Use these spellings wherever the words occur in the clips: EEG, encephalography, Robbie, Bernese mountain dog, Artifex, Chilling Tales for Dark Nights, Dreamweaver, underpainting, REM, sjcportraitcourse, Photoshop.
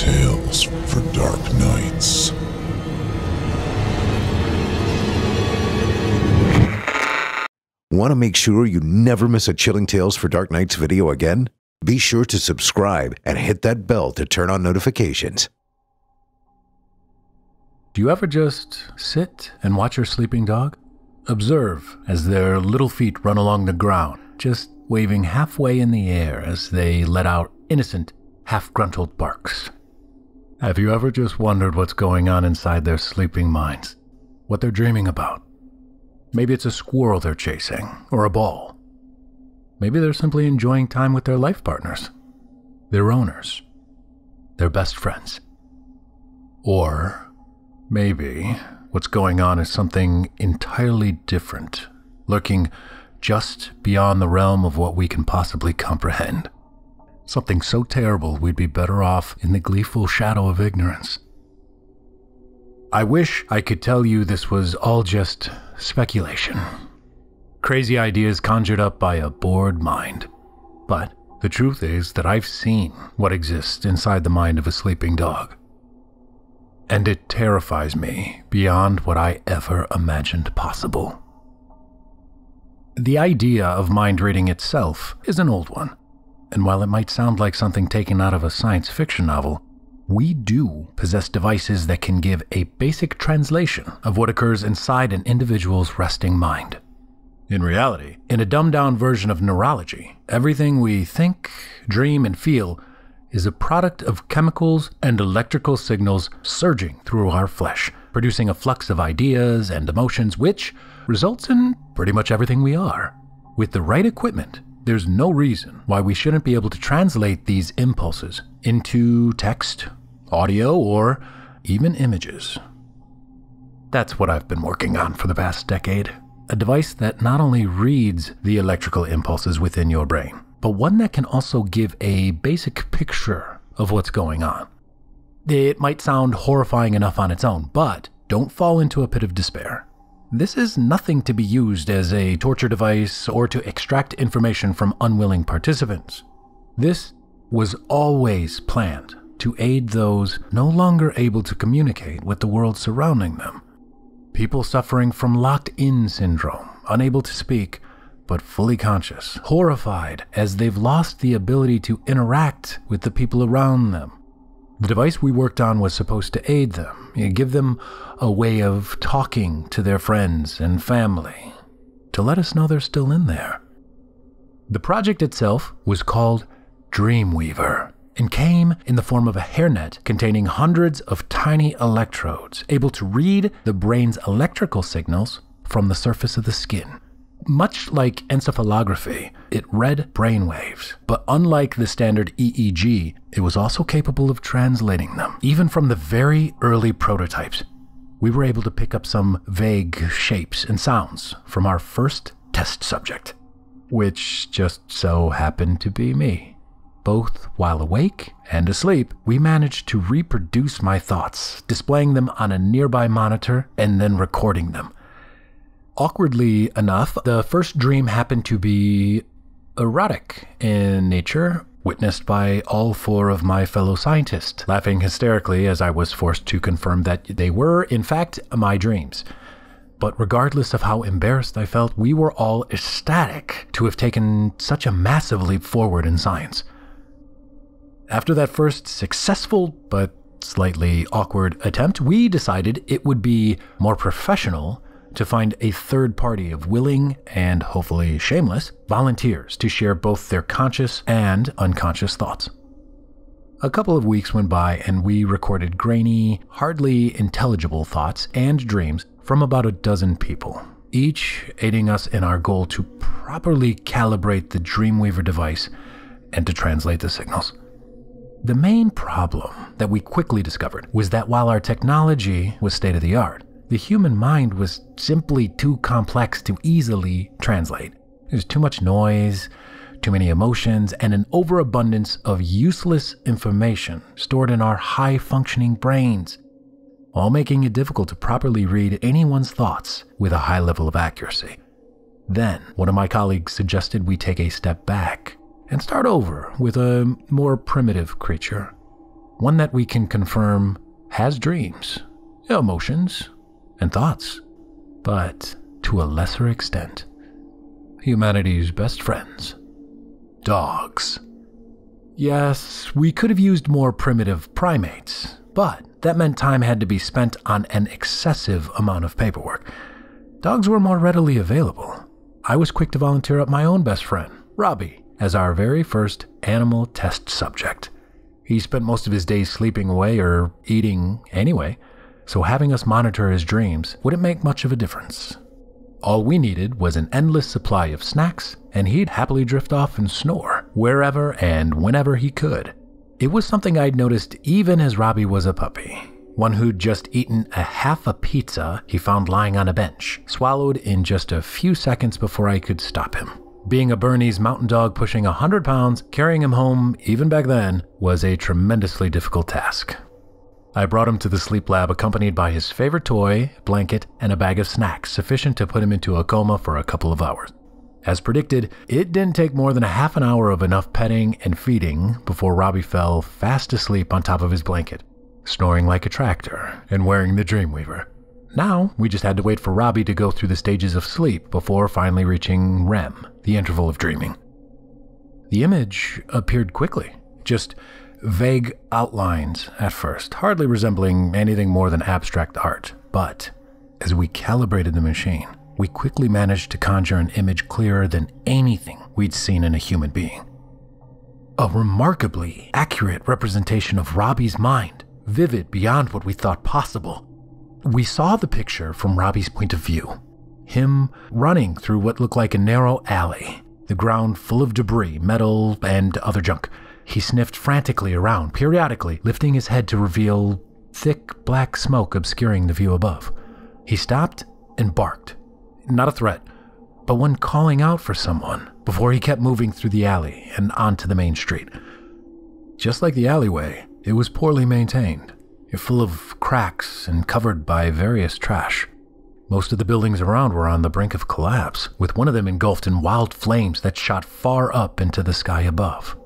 Tales for Dark Nights. Want to make sure you never miss a Chilling Tales for Dark Nights video again? Be sure to subscribe and hit that bell to turn on notifications. Do you ever just sit and watch your sleeping dog? Observe as their little feet run along the ground, just waving halfway in the air as they let out innocent, half-gruntled barks. Have you ever just wondered what's going on inside their sleeping minds? What they're dreaming about? Maybe it's a squirrel they're chasing, or a ball. Maybe they're simply enjoying time with their life partners, their owners, their best friends. Or maybe what's going on is something entirely different, lurking just beyond the realm of what we can possibly comprehend. Something so terrible we'd be better off in the gleeful shadow of ignorance. I wish I could tell you this was all just speculation. Crazy ideas conjured up by a bored mind. But the truth is that I've seen what exists inside the mind of a sleeping dog. And it terrifies me beyond what I ever imagined possible. The idea of mind reading itself is an old one, and while it might sound like something taken out of a science fiction novel, we do possess devices that can give a basic translation of what occurs inside an individual's resting mind. In reality, in a dumbed-down version of neurology, everything we think, dream, and feel is a product of chemicals and electrical signals surging through our flesh, producing a flux of ideas and emotions which results in pretty much everything we are. With the right equipment, there's no reason why we shouldn't be able to translate these impulses into text, audio, or even images. That's what I've been working on for the past decade. A device that not only reads the electrical impulses within your brain, but one that can also give a basic picture of what's going on. It might sound horrifying enough on its own, but don't fall into a pit of despair. This is nothing to be used as a torture device or to extract information from unwilling participants. This was always planned to aid those no longer able to communicate with the world surrounding them. People suffering from locked-in syndrome, unable to speak, but fully conscious, horrified as they've lost the ability to interact with the people around them. The device we worked on was supposed to aid them, give them a way of talking to their friends and family, to let us know they're still in there. The project itself was called Dreamweaver and came in the form of a hairnet containing hundreds of tiny electrodes able to read the brain's electrical signals from the surface of the skin. Much like encephalography, it read brainwaves, but unlike the standard EEG, it was also capable of translating them. Even from the very early prototypes, we were able to pick up some vague shapes and sounds from our first test subject, which just so happened to be me. Both while awake and asleep, we managed to reproduce my thoughts, displaying them on a nearby monitor and then recording them. Awkwardly enough, the first dream happened to be erotic in nature, witnessed by all four of my fellow scientists, laughing hysterically as I was forced to confirm that they were, in fact, my dreams. But regardless of how embarrassed I felt, we were all ecstatic to have taken such a massive leap forward in science. After that first successful but slightly awkward attempt, we decided it would be more professional to find a third party of willing and hopefully shameless volunteers to share both their conscious and unconscious thoughts. A couple of weeks went by and we recorded grainy, hardly intelligible thoughts and dreams from about a dozen people, each aiding us in our goal to properly calibrate the Dreamweaver device and to translate the signals. The main problem that we quickly discovered was that while our technology was state-of-the-art, the human mind was simply too complex to easily translate. There's too much noise, too many emotions, and an overabundance of useless information stored in our high-functioning brains, all making it difficult to properly read anyone's thoughts with a high level of accuracy. Then, one of my colleagues suggested we take a step back and start over with a more primitive creature. one that we can confirm has dreams, emotions, and thoughts, but to a lesser extent. Humanity's best friends. Dogs. Yes, we could have used more primitive primates, but that meant time had to be spent on an excessive amount of paperwork. Dogs were more readily available. I was quick to volunteer up my own best friend, Robbie, as our very first animal test subject. He spent most of his days sleeping away or eating anyway, so having us monitor his dreams wouldn't make much of a difference. All we needed was an endless supply of snacks, and he'd happily drift off and snore wherever and whenever he could. It was something I'd noticed even as Robbie was a puppy. One who'd just eaten a half a pizza he found lying on a bench, swallowed in just a few seconds before I could stop him. Being a Bernese mountain dog pushing 100 pounds, carrying him home, even back then, was a tremendously difficult task. I brought him to the sleep lab accompanied by his favorite toy, blanket, and a bag of snacks, sufficient to put him into a coma for a couple of hours. As predicted, it didn't take more than a half an hour of enough petting and feeding before Robbie fell fast asleep on top of his blanket, snoring like a tractor and wearing the Dreamweaver. Now, we just had to wait for Robbie to go through the stages of sleep before finally reaching REM, the interval of dreaming. The image appeared quickly, just vague outlines at first, hardly resembling anything more than abstract art. But as we calibrated the machine, we quickly managed to conjure an image clearer than anything we'd seen in a human being. A remarkably accurate representation of Robbie's mind, vivid beyond what we thought possible. We saw the picture from Robbie's point of view. Him running through what looked like a narrow alley, the ground full of debris, metal, and other junk. He sniffed frantically around, periodically lifting his head to reveal thick black smoke obscuring the view above. He stopped and barked. Not a threat, but one calling out for someone before he kept moving through the alley and onto the main street. Just like the alleyway, it was poorly maintained, full of cracks and covered by various trash. Most of the buildings around were on the brink of collapse, with one of them engulfed in wild flames that shot far up into the sky above.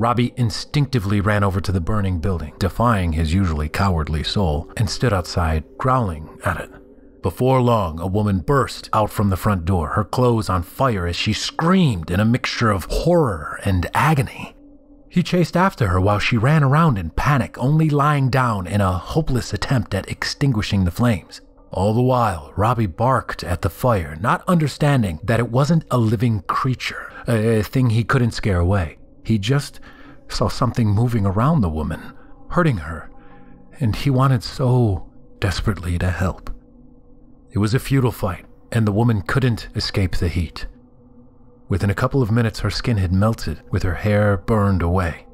Robbie instinctively ran over to the burning building, defying his usually cowardly soul, and stood outside, growling at it. Before long, a woman burst out from the front door, her clothes on fire as she screamed in a mixture of horror and agony. He chased after her while she ran around in panic, only lying down in a hopeless attempt at extinguishing the flames. All the while, Robbie barked at the fire, not understanding that it wasn't a living creature, a thing he couldn't scare away. He just saw something moving around the woman, hurting her, and he wanted so desperately to help. It was a futile fight, and the woman couldn't escape the heat. Within a couple of minutes, her skin had melted, with her hair burned away,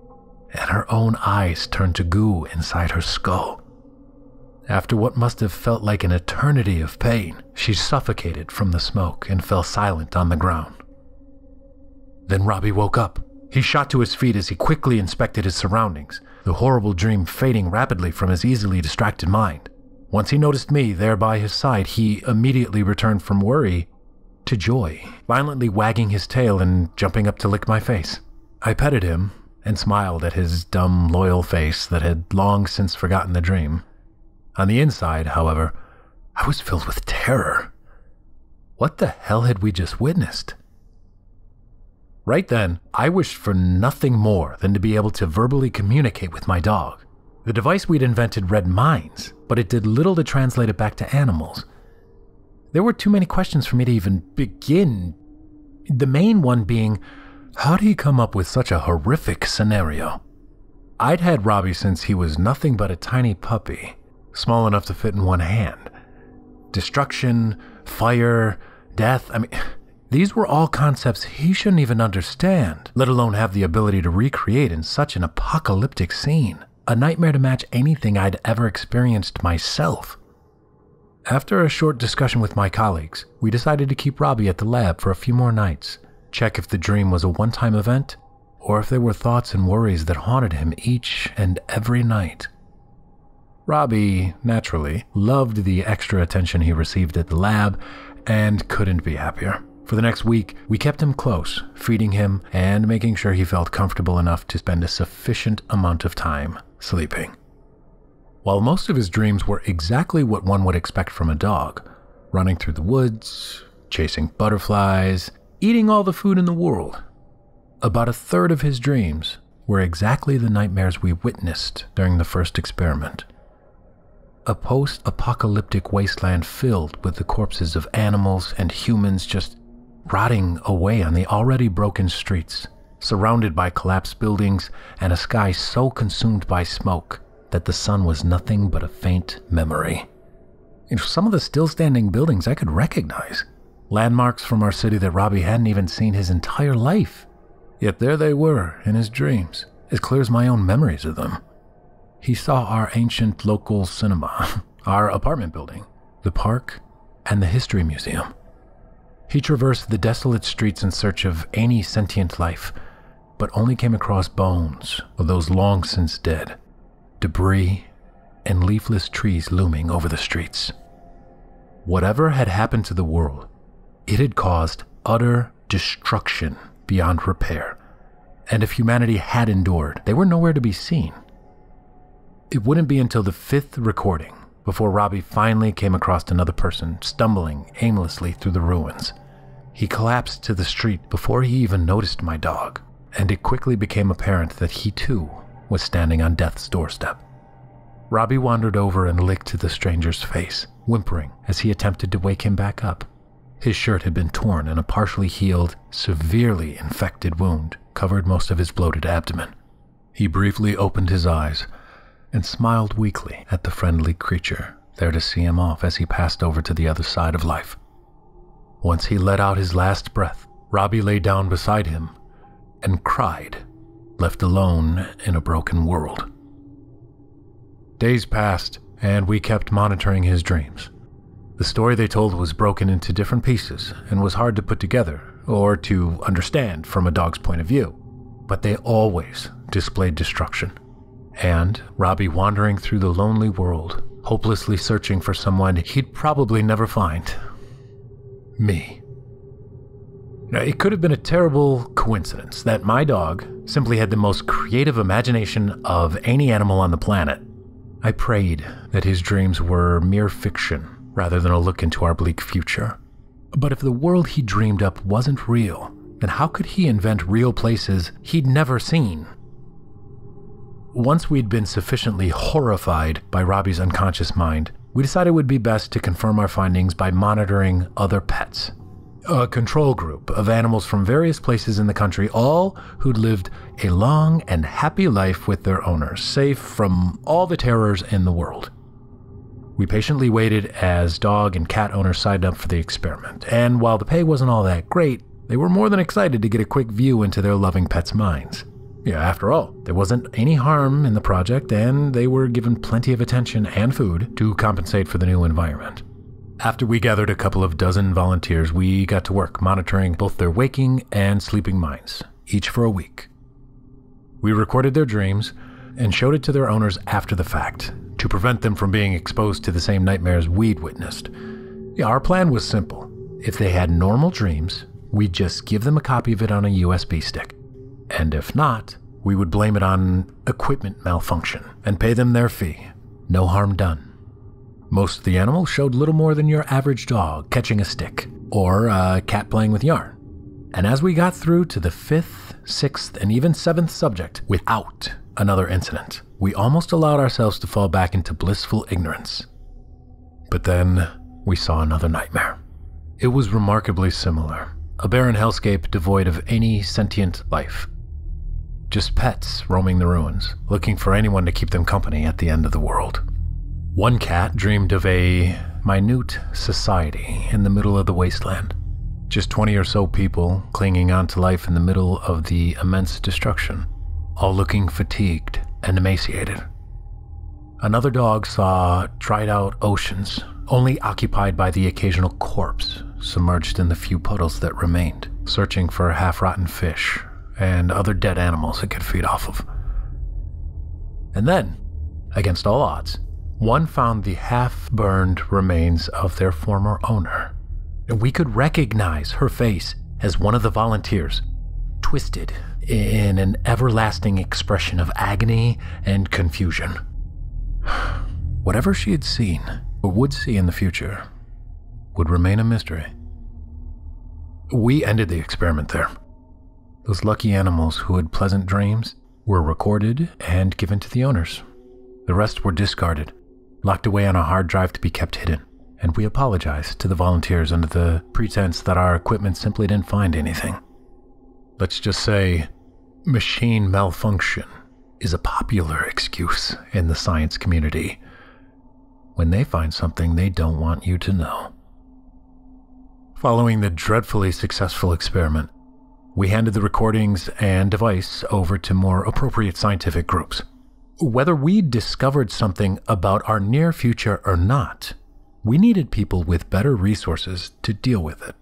and her own eyes turned to goo inside her skull. After what must have felt like an eternity of pain, she suffocated from the smoke and fell silent on the ground. Then Robbie woke up. He shot to his feet as he quickly inspected his surroundings, the horrible dream fading rapidly from his easily distracted mind. Once he noticed me there by his side, he immediately returned from worry to joy, violently wagging his tail and jumping up to lick my face. I petted him and smiled at his dumb, loyal face that had long since forgotten the dream. On the inside, however, I was filled with terror. What the hell had we just witnessed? Right then, I wished for nothing more than to be able to verbally communicate with my dog. The device we'd invented read minds, but it did little to translate it back to animals. There were too many questions for me to even begin, the main one being, how did he come up with such a horrific scenario? I'd had Robbie since he was nothing but a tiny puppy, small enough to fit in one hand. Destruction, fire, death, I mean... These were all concepts he shouldn't even understand, let alone have the ability to recreate in such an apocalyptic scene. A nightmare to match anything I'd ever experienced myself. After a short discussion with my colleagues, we decided to keep Robbie at the lab for a few more nights, check if the dream was a one-time event, or if there were thoughts and worries that haunted him each and every night. Robbie, naturally, loved the extra attention he received at the lab and couldn't be happier. For the next week, we kept him close, feeding him and making sure he felt comfortable enough to spend a sufficient amount of time sleeping. While most of his dreams were exactly what one would expect from a dog, running through the woods, chasing butterflies, eating all the food in the world, about a third of his dreams were exactly the nightmares we witnessed during the first experiment. A post-apocalyptic wasteland filled with the corpses of animals and humans just rotting away on the already broken streets, surrounded by collapsed buildings and a sky so consumed by smoke that the sun was nothing but a faint memory. And some of the still-standing buildings I could recognize, landmarks from our city that Robbie hadn't even seen his entire life. Yet there they were in his dreams, as clear as my own memories of them. He saw our ancient local cinema, our apartment building, the park, and the history museum. He traversed the desolate streets in search of any sentient life, but only came across bones of those long since dead, debris, and leafless trees looming over the streets. Whatever had happened to the world, it had caused utter destruction beyond repair, and if humanity had endured, they were nowhere to be seen. It wouldn't be until the fifth recording before Robbie finally came across another person stumbling aimlessly through the ruins. He collapsed to the street before he even noticed my dog, and it quickly became apparent that he too was standing on death's doorstep. Robbie wandered over and licked the stranger's face, whimpering as he attempted to wake him back up. His shirt had been torn and a partially healed, severely infected wound covered most of his bloated abdomen. He briefly opened his eyes and smiled weakly at the friendly creature there to see him off as he passed over to the other side of life. Once he let out his last breath, Robbie lay down beside him and cried, left alone in a broken world. Days passed, and we kept monitoring his dreams. The story they told was broken into different pieces and was hard to put together or to understand from a dog's point of view, but they always displayed destruction. And Robbie wandering through the lonely world, hopelessly searching for someone he'd probably never find. Me. Now, it could have been a terrible coincidence that my dog simply had the most creative imagination of any animal on the planet. I prayed that his dreams were mere fiction, rather than a look into our bleak future. But if the world he dreamed up wasn't real, then how could he invent real places he'd never seen? Once we'd been sufficiently horrified by Robbie's unconscious mind, we decided it would be best to confirm our findings by monitoring other pets. A control group of animals from various places in the country, all who'd lived a long and happy life with their owners, safe from all the terrors in the world. We patiently waited as dog and cat owners signed up for the experiment, and while the pay wasn't all that great, they were more than excited to get a quick view into their loving pets' minds. Yeah, after all, there wasn't any harm in the project, and they were given plenty of attention and food to compensate for the new environment. After we gathered a couple of dozen volunteers, we got to work monitoring both their waking and sleeping minds, each for a week. We recorded their dreams and showed it to their owners after the fact, to prevent them from being exposed to the same nightmares we'd witnessed. Yeah, our plan was simple. If they had normal dreams, we'd just give them a copy of it on a USB stick. And if not, we would blame it on equipment malfunction and pay them their fee. No harm done. Most of the animals showed little more than your average dog catching a stick or a cat playing with yarn. And as we got through to the 5th, 6th, and even 7th subject without another incident, we almost allowed ourselves to fall back into blissful ignorance. But then we saw another nightmare. It was remarkably similar, a barren hellscape devoid of any sentient life. Just pets roaming the ruins, looking for anyone to keep them company at the end of the world. One cat dreamed of a minute society in the middle of the wasteland, just 20 or so people clinging on to life in the middle of the immense destruction, all looking fatigued and emaciated. Another dog saw dried-out oceans, only occupied by the occasional corpse submerged in the few puddles that remained, searching for half-rotten fish and other dead animals it could feed off of. And then, against all odds, one found the half-burned remains of their former owner. We could recognize her face as one of the volunteers, twisted in an everlasting expression of agony and confusion. Whatever she had seen, or would see in the future, would remain a mystery. We ended the experiment there. Those lucky animals who had pleasant dreams were recorded and given to the owners. The rest were discarded, locked away on a hard drive to be kept hidden, and we apologized to the volunteers under the pretense that our equipment simply didn't find anything. Let's just say, machine malfunction is a popular excuse in the science community when they find something they don't want you to know. Following the dreadfully successful experiment, we handed the recordings and device over to more appropriate scientific groups. Whether we discovered something about our near future or not, we needed people with better resources to deal with it.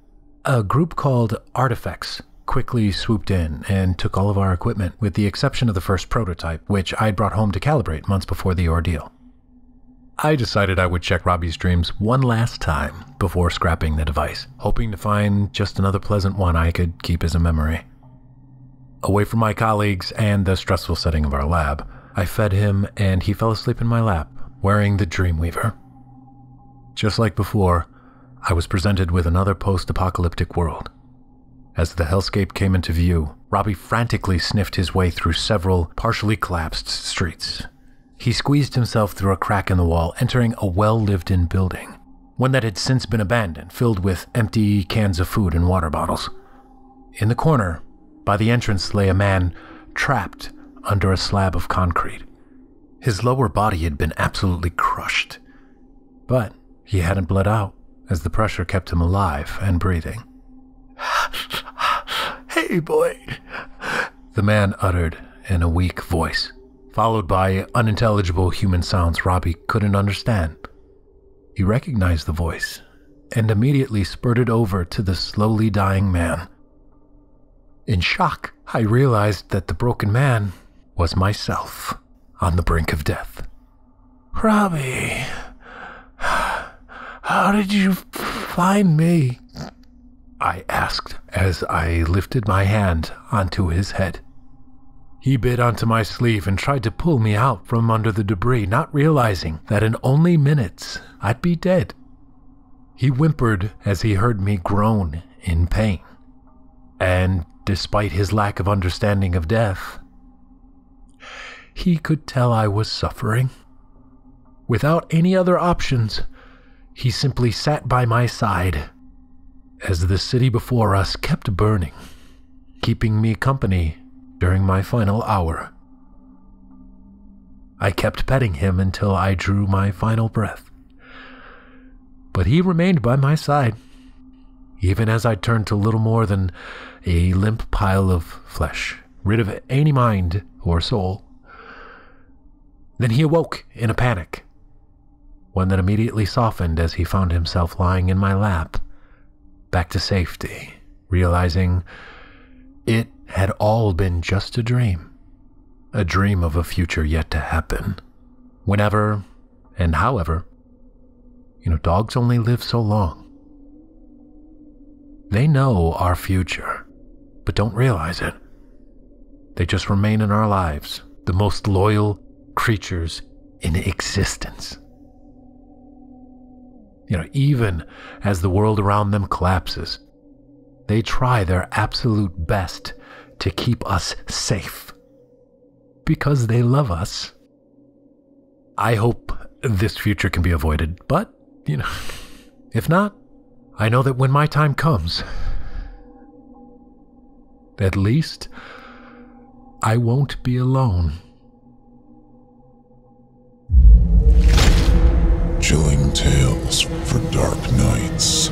A group called Artifex quickly swooped in and took all of our equipment, with the exception of the first prototype, which I brought home to calibrate months before the ordeal. I decided I would check Robbie's dreams one last time before scrapping the device, hoping to find just another pleasant one I could keep as a memory. Away from my colleagues and the stressful setting of our lab, I fed him and he fell asleep in my lap, wearing the Dreamweaver. Just like before, I was presented with another post-apocalyptic world. As the hellscape came into view, Robbie frantically sniffed his way through several partially collapsed streets. He squeezed himself through a crack in the wall, entering a well-lived-in building, one that had since been abandoned, filled with empty cans of food and water bottles. In the corner, by the entrance, lay a man trapped under a slab of concrete. His lower body had been absolutely crushed, but he hadn't bled out, as the pressure kept him alive and breathing. "Hey, boy," the man uttered in a weak voice, followed by unintelligible human sounds Robbie couldn't understand. He recognized the voice and immediately spurted over to the slowly dying man. In shock, I realized that the broken man was myself on the brink of death. "Robbie, how did you find me?" I asked as I lifted my hand onto his head. He bit onto my sleeve and tried to pull me out from under the debris, not realizing that in only minutes I'd be dead. He whimpered as he heard me groan in pain. And despite his lack of understanding of death, he could tell I was suffering. Without any other options, he simply sat by my side as the city before us kept burning, keeping me company during my final hour. I kept petting him until I drew my final breath, but he remained by my side, even as I turned to little more than a limp pile of flesh, rid of any mind or soul. Then he awoke in a panic, one that immediately softened as he found himself lying in my lap, back to safety, realizing it had all been just a dream of a future yet to happen, whenever and however. Dogs only live so long. They know our future, but don't realize it. They just remain in our lives, the most loyal creatures in existence. Even as the world around them collapses, they try their absolute best to keep us safe because they love us. I hope this future can be avoided, but, if not, I know that when my time comes, at least I won't be alone. Chilling Tales for Dark Nights.